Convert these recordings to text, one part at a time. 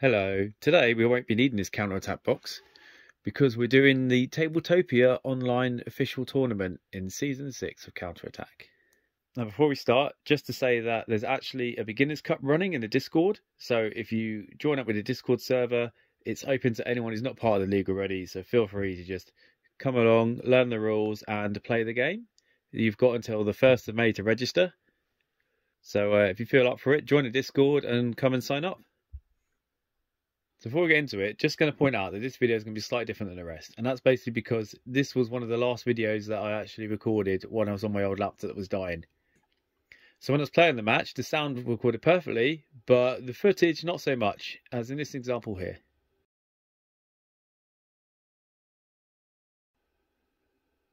Hello. Today we won't be needing this counterattack box because we're doing the Tabletopia online official tournament in Season 6 of Counterattack. Now before we start, just to say that there's actually a Beginners' Cup running in the Discord. So if you join up with the Discord server, it's open to anyone who's not part of the league already. So feel free to just come along, learn the rules and play the game. You've got until the 1st of May to register. So if you feel up for it, join the Discord and come and sign up. So before we get into it, just going to point out that this video is going to be slightly different than the rest. And that's basically because this was one of the last videos that I actually recorded when I was on my old laptop that was dying. So when I was playing the match, the sound recorded perfectly, but the footage not so much, as in this example here.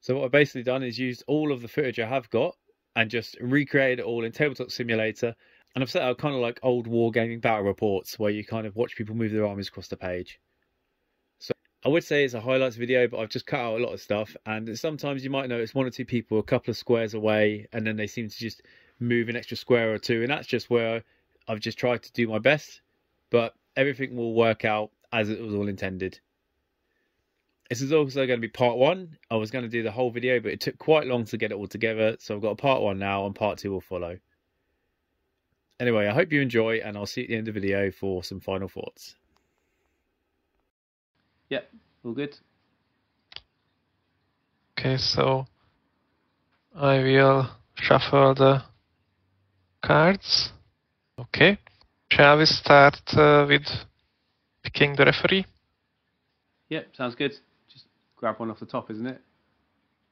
So what I've basically done is used all of the footage I have got and just recreated it all in Tabletop Simulator. And I've set out kind of like old wargaming battle reports where you kind of watch people move their armies across the page. So I would say it's a highlights video, but I've just cut out a lot of stuff. And sometimes you might notice one or two people a couple of squares away, and then they seem to just move an extra square or two. And that's just where I've just tried to do my best, but everything will work out as it was all intended. This is also going to be part one. I was going to do the whole video, but it took quite long to get it all together. So I've got a part one now and part two will follow. Anyway, I hope you enjoy, and I'll see you at the end of the video for some final thoughts. Yep, all good. Okay, so I will shuffle the cards. Okay, shall we start with picking the referee? Yep, sounds good. Just grab one off the top, isn't it?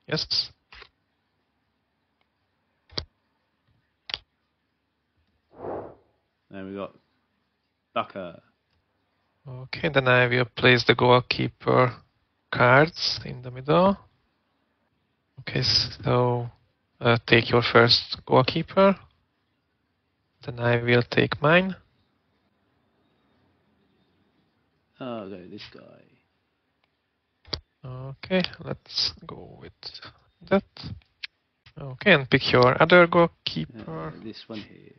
Yes. And we got Ducker. Okay, then I will place the goalkeeper cards in the middle. Okay, so take your first goalkeeper. Then I will take mine. Oh, no, this guy. Okay, let's go with that. Okay, and pick your other goalkeeper. This one here.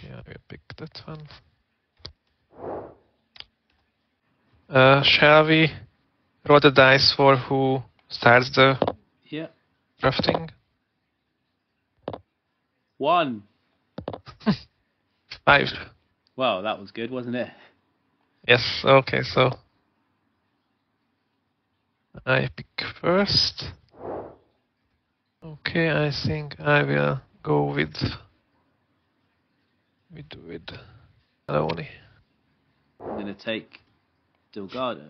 Okay, I will pick that one. Shall we roll the dice for who starts the drafting? One. 5. Wow, that was good, wasn't it? Yes, okay, so I pick first. Okay, I think I will go with Aloni. I'm going to take Delgado.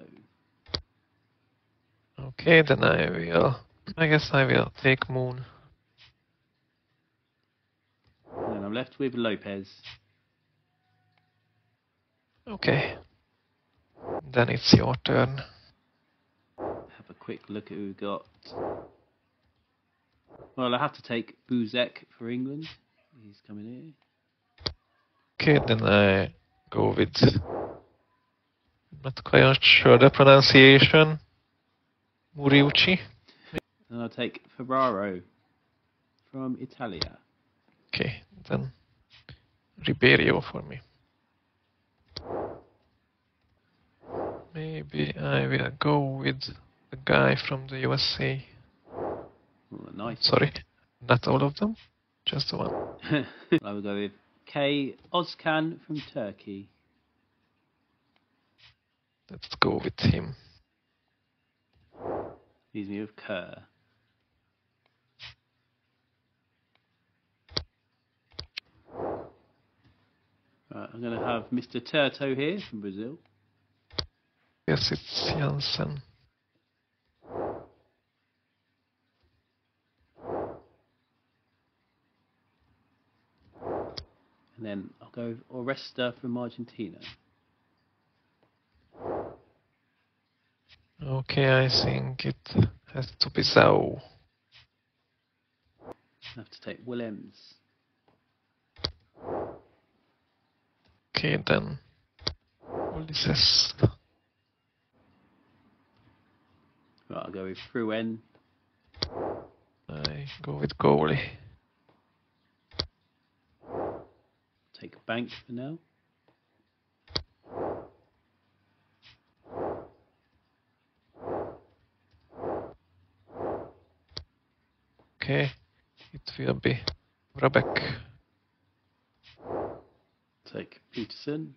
Okay, then I guess I will take Moon. And I'm left with Lopez. Okay. Then it's your turn. Have a quick look at who we got. Well, I have to take Buzek for England. He's coming here. Okay, then I go with, not quite sure the pronunciation, Muriucci. And I'll take Ferraro from Italia. Okay, then Ribeiro for me. Maybe I will go with the guy from the USA. Oh, nice. Sorry, not all of them, just the one. I will go with K. Ozkan from Turkey. Let's go with him. Leaves me with Kerr. Right, I'm going to have Mr. Turto here from Brazil. Yes, it's Janssen. And then I'll go with Oresta from Argentina. Okay, I think it has to be so. I have to take Willems. Okay, then Ulysses. Right, I'll go with Fruen. I go with goalie. Take a bank for now. Okay, it will be Robeck. Take Peterson.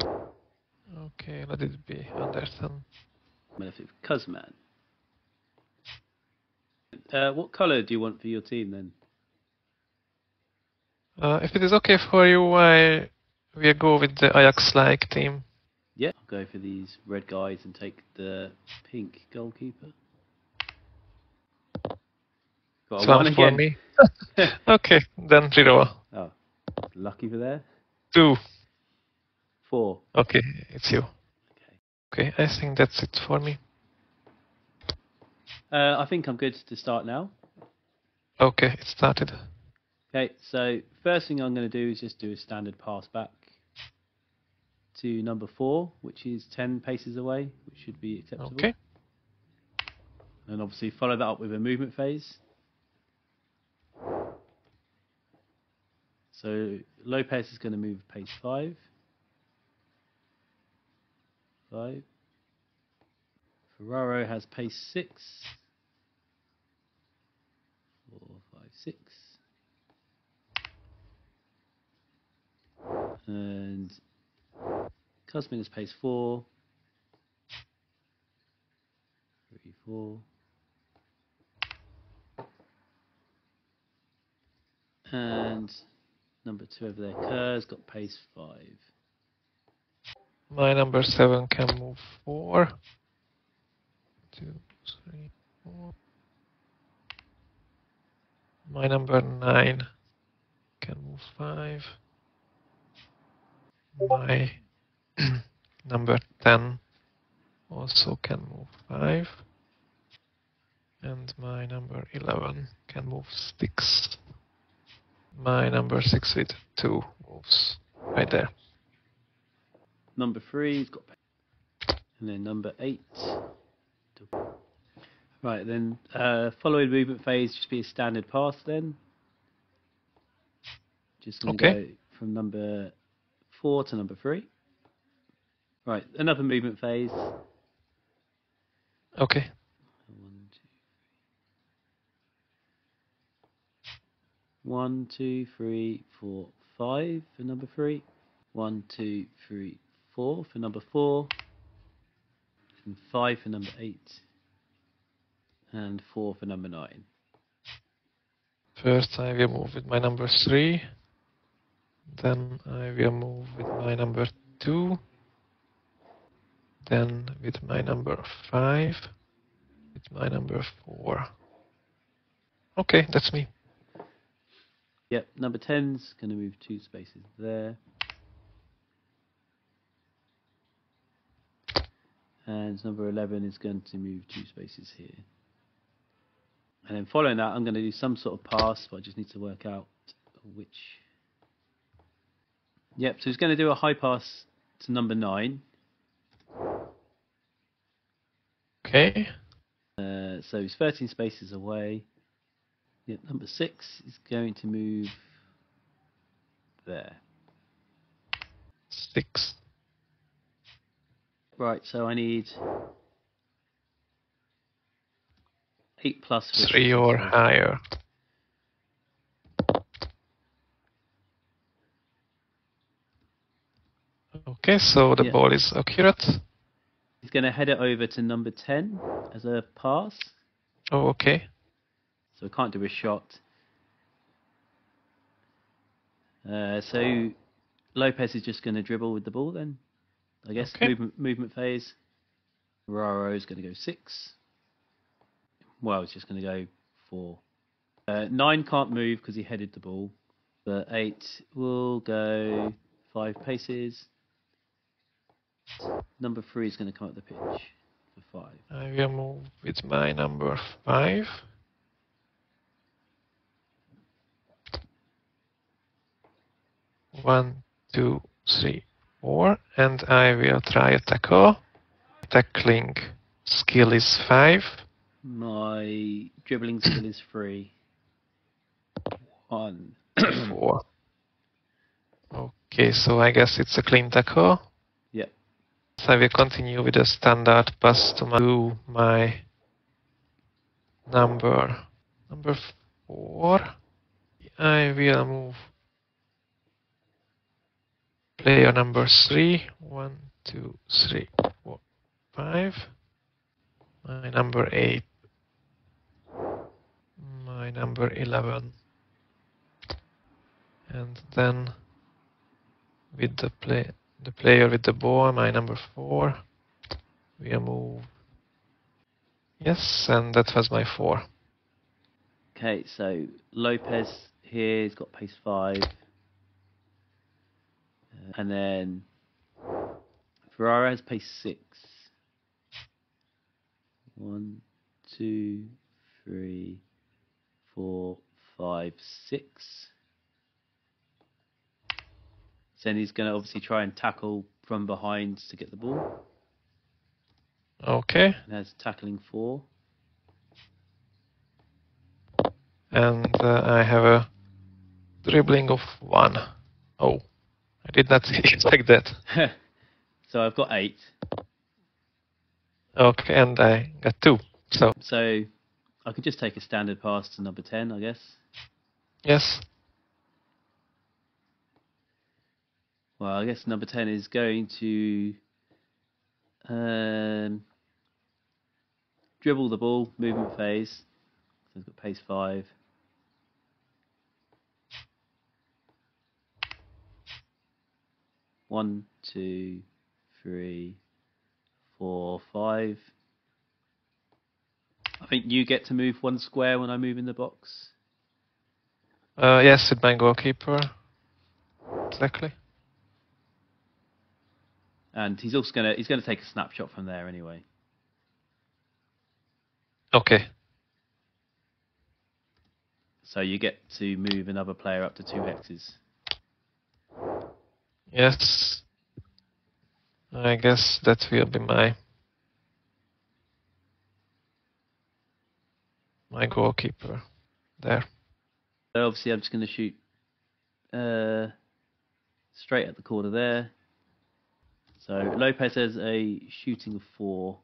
Okay, let it be Anderson. Benefit for Kuzman. What colour do you want for your team then? If it is okay for you, I will go with the Ajax-like team. Yeah, I'll go for these red guys and take the pink goalkeeper. Got a one for me. Okay, then reroll. Oh, lucky for there. 2. 4. Okay, it's you. Okay, I think that's it for me. I think I'm good to start now. Okay, it started. Okay, so first thing I'm going to do is just do a standard pass back to number 4, which is 10 paces away, which should be acceptable. Okay. And obviously follow that up with a movement phase. So Lopez is going to move pace 5. Ferraro has pace 6. 4, 5, 6. And Kuzmin is pace 4. 3, 4. And number 2 over there, Kerr's got pace 5. My number 7 can move 4. 2, 3, 4. My number 9 can move 5. My number 10 also can move 5. And my number 11 can move 6. My number 6 with 2 moves right there. Number 3's got, and then number 8. Right then, following the movement phase, just be a standard pass then. Just going to go from number 4 to number 3. Right, another movement phase. Okay. 1, 2, 3, 4, 5 for number 3. 1, 2, 3, 4 for number 4, and 5 for number 8, and 4 for number 9. First I will move with my number 3, then I will move with my number 2, then with my number 5, with my number 4. Okay, that's me. Yep, number 10's going to move 2 spaces there. And number 11 is going to move 2 spaces here. And then following that, I'm going to do some sort of pass, but I just need to work out which. Yep, so it's going to do a high pass to number 9. Okay. So he's 13 spaces away. Yep, number 6 is going to move there. 6. Right, so I need 8 plus 50. 3 or higher. Okay, so the ball is accurate. He's going to head it over to number 10 as a pass. Oh, okay. So I can't do a shot. So Lopez is just going to dribble with the ball then. I guess movement phase. Ferraro is going to go 6. Well, it's just going to go 4. 9 can't move because he headed the ball. But 8 will go 5 paces. Number 3 is going to come up the pitch for 5. I will move with my number 5. One, two, three. 4, and I will try a tackle. Tackling skill is 5. My dribbling skill is 3. 1. 4. Okay, so I guess it's a clean tackle. Yeah. So I will continue with a standard pass to my number 4. I will move player number 3. 1, 2, 3, 4, 5. My number 8. My number 11. And then with the player with the ball, my number 4, we move. Yes, and that was my 4. Okay, so Lopez here, he's got pace 5. And then Ferrara has pace 6. 1, 2, 3, 4, 5, 6. Then he's going to obviously try and tackle from behind to get the ball. Okay. And that's tackling 4. And I have a dribbling of 1. Oh, I did not expect that. So I've got 8. Okay, and I got 2. So I could just take a standard pass to number 10, I guess. Yes. Well, I guess number 10 is going to dribble the ball, movement phase. So he's got pace 5. One, two, three, four, 5. I think you get to move 1 square when I move in the box. Yes, with my goalkeeper. Exactly. And he's also gonna take a snapshot from there anyway. Okay. So you get to move another player up to 2 hexes. Yes. I guess that will be my goalkeeper there. So obviously I'm just gonna shoot straight at the corner there. So Lopez has a shooting of 4.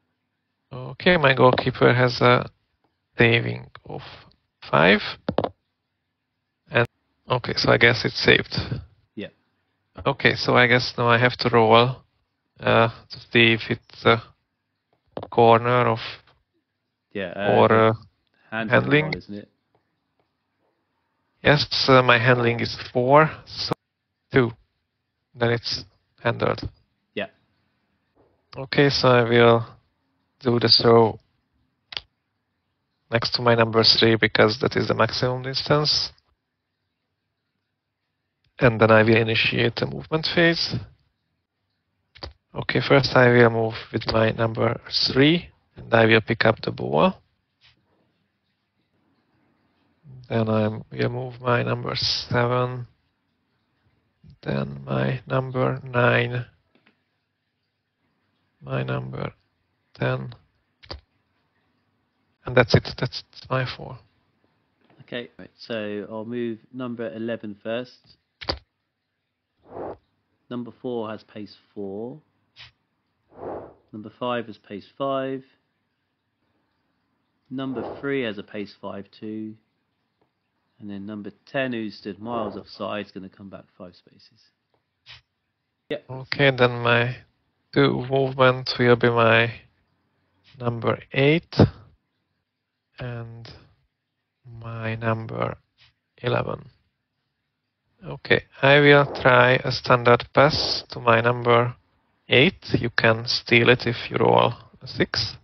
Okay, my goalkeeper has a saving of 5. And okay, so I guess it's saved. Yeah. Okay, so I guess now I have to roll to see if it's a corner of or handling, roll, isn't it? Yes, my handling is 4, so 2. Then it's handled. Okay, so I will do the throw next to my number 3 because that is the maximum distance. And then I will initiate the movement phase. Okay, first I will move with my number 3 and I will pick up the ball. Then I will move my number 7, then my number 9. My number 10, and that's it. That's my 4. Okay, right. So I'll move number 11 first. Number 4 has pace 4. Number 5 has pace 5. Number 3 has a pace 5 too. And then number 10, who stood miles offside, is going to come back 5 spaces. Yep. Okay, then my 2 movement will be my number 8 and my number 11. Okay, I will try a standard pass to my number 8. You can steal it if you roll a 6.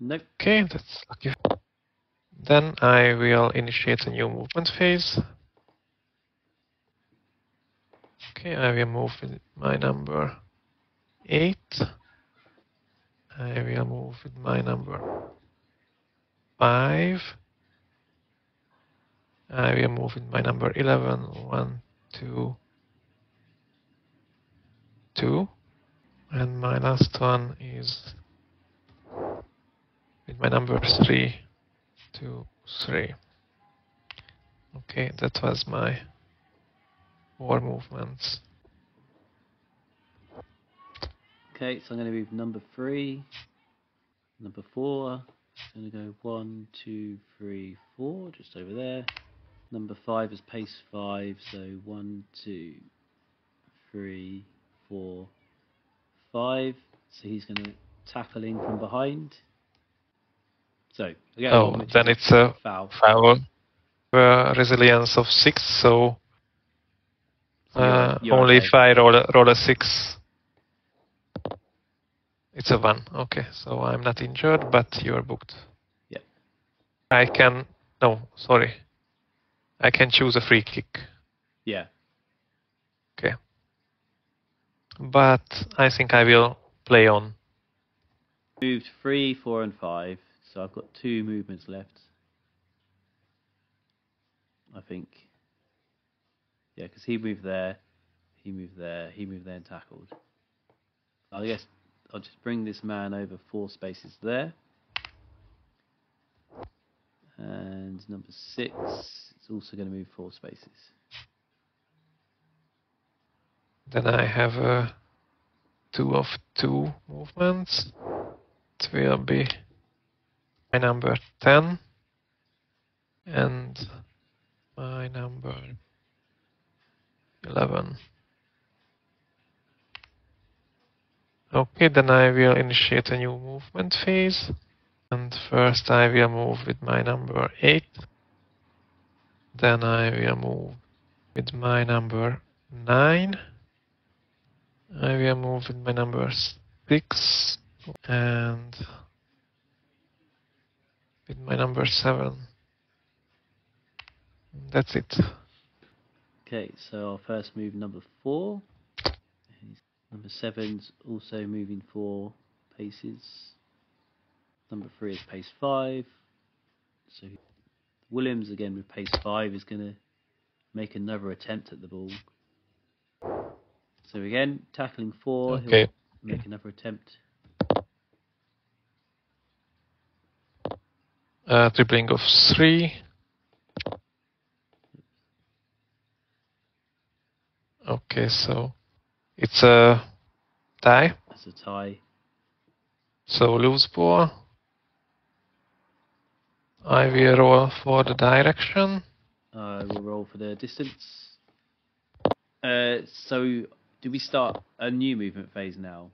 Nope. Okay, that's lucky. Then I will initiate a new movement phase. Okay, I will move with my number 8. I will move with my number 5. I will move with my number 11. 1, 2, 2. And my last one is with my number 3, 2, 3. Okay, that was my war movements. Okay, so I'm going to move number 3, number 4. I'm going to go 1, 2, 3, 4, just over there. Number 5 is pace 5, so 1, 2, 3, 4, 5. So he's going to tackle in from behind. So again, oh, then it's a foul. Resilience of 6, so you're only okay. If I roll a 6. It's a 1. Okay, so I'm not injured, but you're booked. Yeah. I can. No, sorry. I can choose a free kick. Yeah. Okay. But I think I will play on. Moved 3, 4, and 5, so I've got 2 movements left. I think. Yeah, because he moved there, he moved there, he moved there and tackled. I guess I'll just bring this man over 4 spaces there. And number 6 is also going to move 4 spaces. Then I have 2 of 2 movements. It will be my number 10 and my number 11. Okay, then I will initiate a new movement phase. And first I will move with my number 8. Then I will move with my number 9. I will move with my number 6 and with my number 7. That's it. Okay, so I'll first move number 4. Number 7's also moving 4 paces. Number 3 is pace 5. So Williams, again with pace 5, is going to make another attempt at the ball. So again, tackling 4, okay. He'll make another attempt. Tripling of 3. Okay, so it's a tie. It's a tie. So loose ball. I will roll for the direction. I will roll for the distance. So do we start a new movement phase now?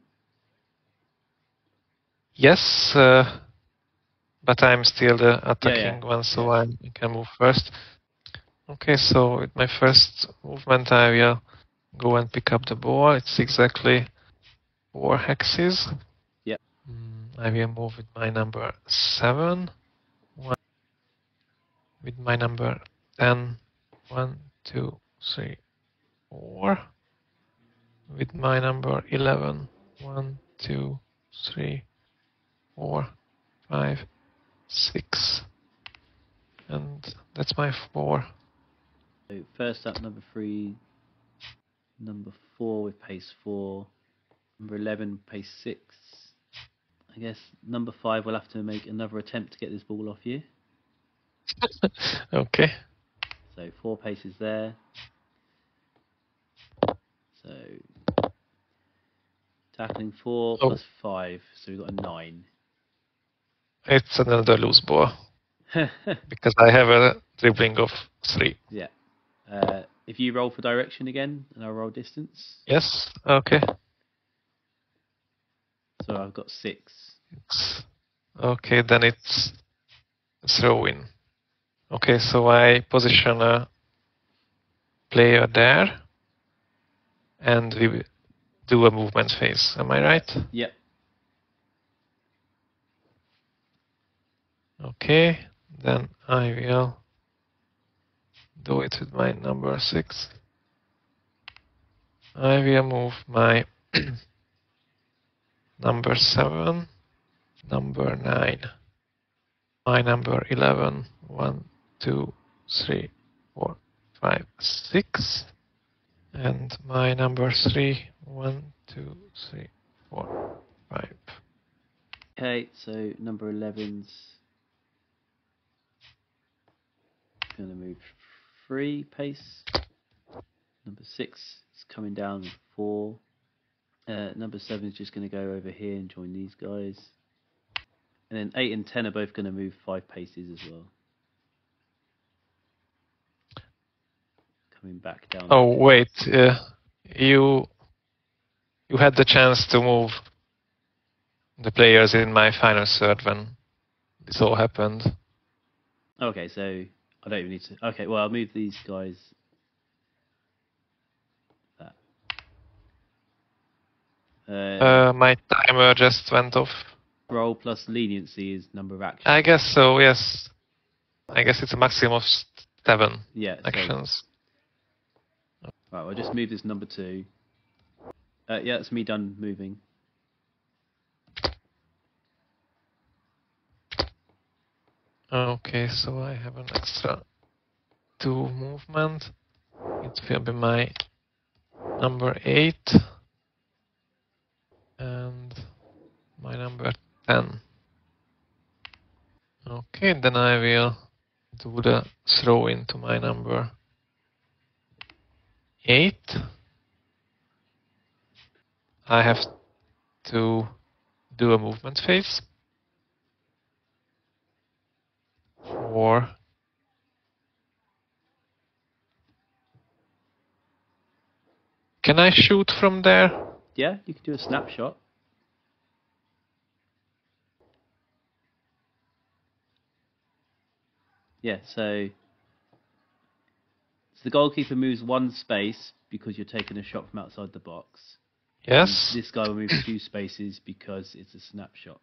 Yes, but I'm still the attacking one, so I can move first. Okay, so with my first movement I will go and pick up the ball. It's exactly 4 hexes. Yeah. I will move with my number 7. With my number 10. 1, 2, 3, 4. With my number 11. 1, 2, 3, 4, 5, 6. And that's my 4. So first up, number 3. Number 4 with pace 4, number 11 pace 6. I guess number 5 will have to make another attempt to get this ball off you. Okay. So 4 paces there. So tackling 4 plus 5, so we've got a 9. It's another loose ball because I have a dribbling of 3. Yeah. If you roll for direction again, and I'll roll distance. Yes, okay. So I've got 6. Okay, then it's a throw-in. Okay, so I position a player there, and we do a movement phase. Am I right? Yep. Okay, then I will do it with my number 6. I will move my number 7, number 9, my number 11, 1, 2, 3, 4, 5, 6, and my number 3, 1, 2, 3, 4, 5. Okay, so number 11's going to move 3 pace. Number 6 is coming down with 4. Number 7 is just going to go over here and join these guys. And then 8 and 10 are both going to move 5 paces as well. Coming back down. Oh, wait. You had the chance to move the players in my final third when this all happened. Okay, so I don't even need to... Okay, well, I'll move these guys... that. My timer just went off. Roll plus leniency is number of actions. I guess so, yes. I guess it's a maximum of 7 actions. So. Right, well, I'll just move this number 2. Yeah, that's me done moving. Okay, so I have an extra 2 movement. It will be my number 8 and my number 10. Okay, then I will do the throw into my number 8. I have to do a movement phase. 4. Can I shoot from there? Yeah, you can do a snapshot. Yeah, so the goalkeeper moves 1 space because you're taking a shot from outside the box. Yes. And this guy will move 2 spaces because it's a snapshot.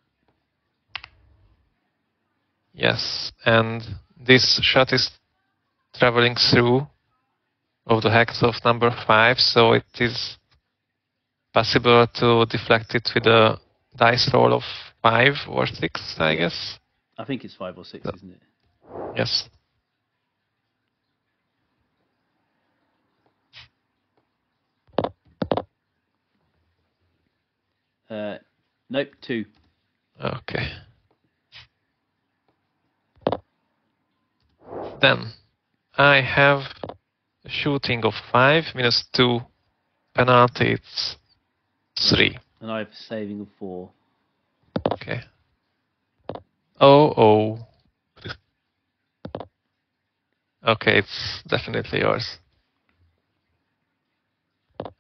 Yes, and this shot is traveling through of the hex of number 5, so it is possible to deflect it with a dice roll of 5 or 6, I guess. I think it's 5 or 6, isn't it? Yes. Nope, 2. Okay. Then I have a shooting of 5 minus 2 penalty, it's 3. And I have a saving of 4. Okay. Oh. Okay, it's definitely yours.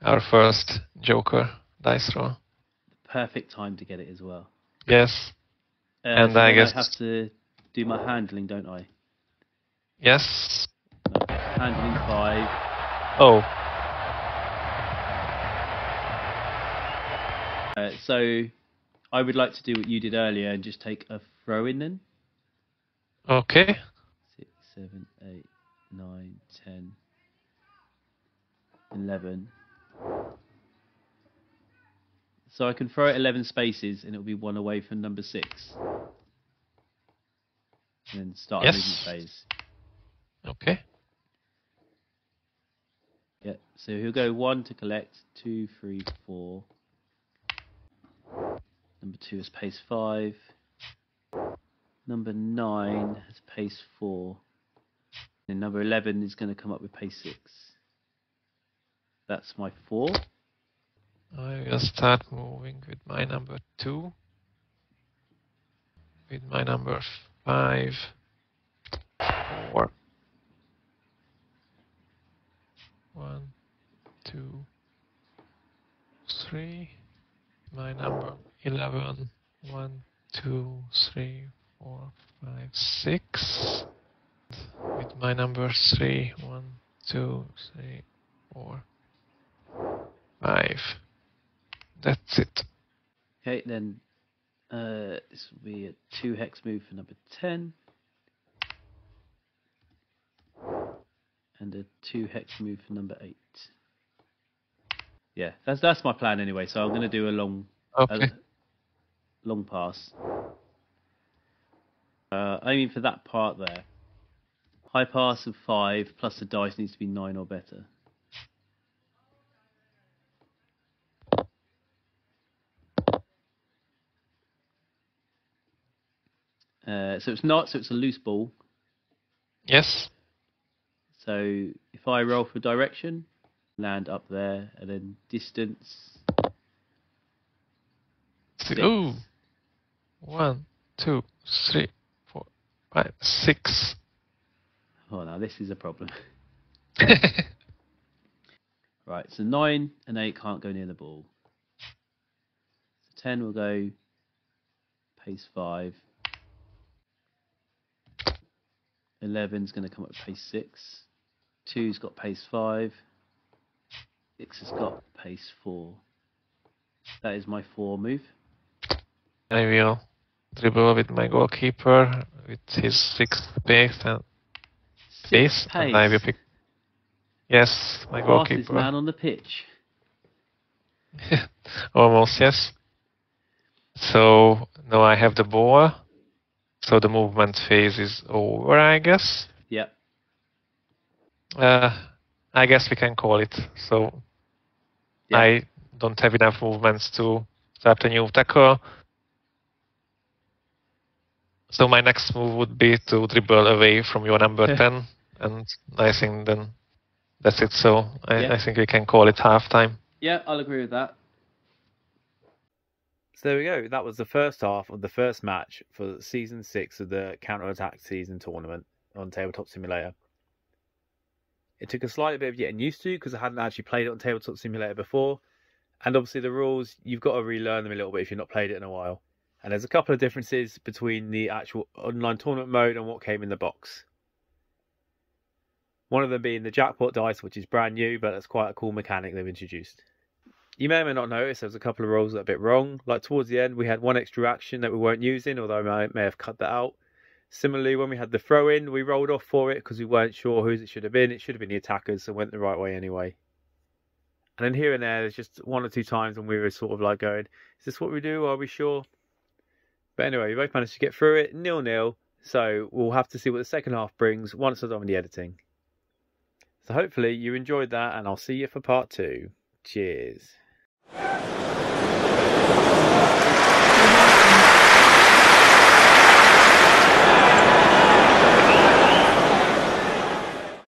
Our first Joker dice roll. Perfect time to get it as well. Yes. And so I guess I have to do my handling, don't I? Yes. No, handling 5. Oh. So I would like to do what you did earlier and just take a throw in then. Okay. 6, 7, 8, 9, 10, 11. So I can throw it 11 spaces and it'll be 1 away from number 6. And then start a movement phase. Okay. Yeah, so he'll go 1 to collect, 2, 3, 4. Number 2 is pace 5. Number 9 has pace 4. And number 11 is going to come up with pace 6. That's my 4. I will start moving with my number 2, with my number 5, 4. 1, 2, 3. My number 11. 1, 2, 3, 4, 5, 6. With my number 3. 1, 2, 3, 4, 5. That's it. Okay, then this will be a 2 hex move for number 10. And a 2 hex move for number 8. Yeah, that's my plan anyway, so I'm going to do a long long pass. I mean for that part there. High pass of 5 plus the dice needs to be 9 or better. So it's a loose ball. Yes. So if I roll for direction, land up there, and then distance. 6. Ooh. 1, 2, 3, 4, 5, 6. Oh, now this is a problem. Right, so 9 and 8 can't go near the ball. So 10 will go pace 5. 11's going to come up at pace 6. 2's got pace 5. 6 has got pace 4. That is my 4 move. I will dribble with my goalkeeper with his 6th pace and pace, and I will pick. Yes, my goalkeeper. Fastest man on the pitch. Almost, yes. So now I have the ball. So the movement phase is over, I guess. Yep. I guess we can call it. So yep. I don't have enough movements to start a new tackle. So my next move would be to dribble away from your number 10, and I think then that's it. So I think we can call it half time. Yeah, I'll agree with that. So there we go. That was the first half of the first match for Season 6 of the Counter-Attack Season Tournament on Tabletop Simulator. It took a slight bit of getting used to because I hadn't actually played it on Tabletop Simulator before. And obviously the rules, you've got to relearn them a little bit if you've not played it in a while. And there's a couple of differences between the actual online tournament mode and what came in the box. One of them being the jackpot dice, which is brand new, but that's quite a cool mechanic they've introduced. You may or may not notice there was a couple of rolls that are a bit wrong. Like towards the end, we had one extra action that we weren't using, although I may have cut that out. Similarly, when we had the throw-in, we rolled off for it because we weren't sure whose it should have been. It should have been the attackers, so it went the right way anyway. And then here and there, there's just one or two times when we were sort of like going, is this what we do? Are we sure? But anyway, we both managed to get through it, 0-0. So we'll have to see what the second half brings once I've done with the editing. So hopefully you enjoyed that, and I'll see you for part 2. Cheers.